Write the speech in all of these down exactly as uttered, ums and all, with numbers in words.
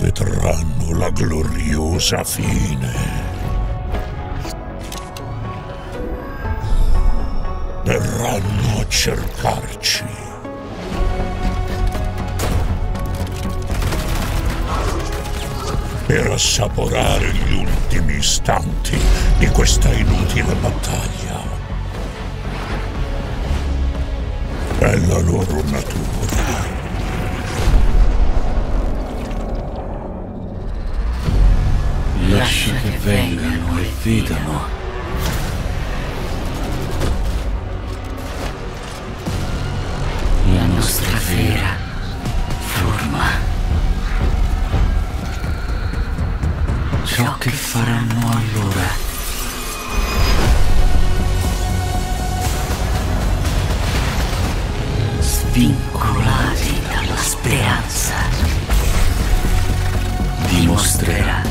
vedranno la gloriosa fine. Verranno a cercarci. Per assaporare gli ultimi istanti di questa inutile battaglia. È la loro natura. Lascia che vengano e vedano. La nostra vera forma. Ciò che faranno allora. Svincolati dalla speranza. Dimostrerà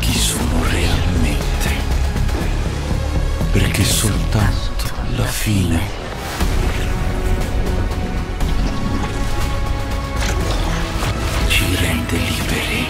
chi sono realmente. Perché soltanto la fine. Liberi.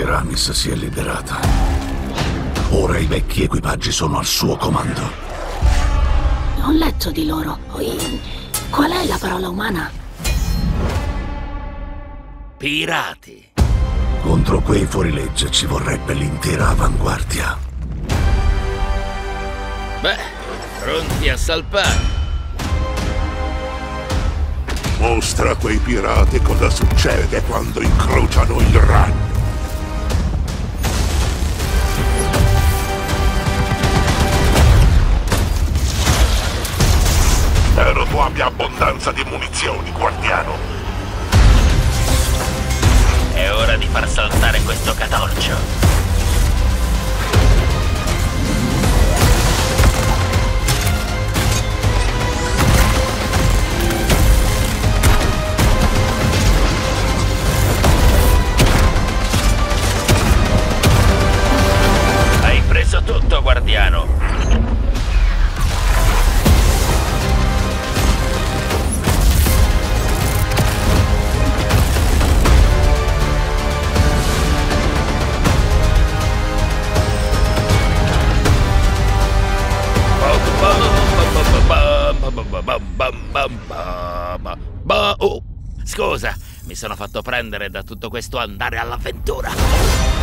Ramis si è liberata. Ora i vecchi equipaggi sono al suo comando. Ho letto di loro. Qual è la parola umana? Pirati. Contro quei fuorilegge ci vorrebbe l'intera avanguardia. Beh, pronti a salpare. Mostra a quei pirati cosa succede quando incrociano il ragno. Spero tu abbia abbondanza di munizioni, Guardiano. È ora di far saltare questo catorcio. Hai preso tutto, Guardiano. Oh, scusa, mi sono fatto prendere da tutto questo andare all'avventura.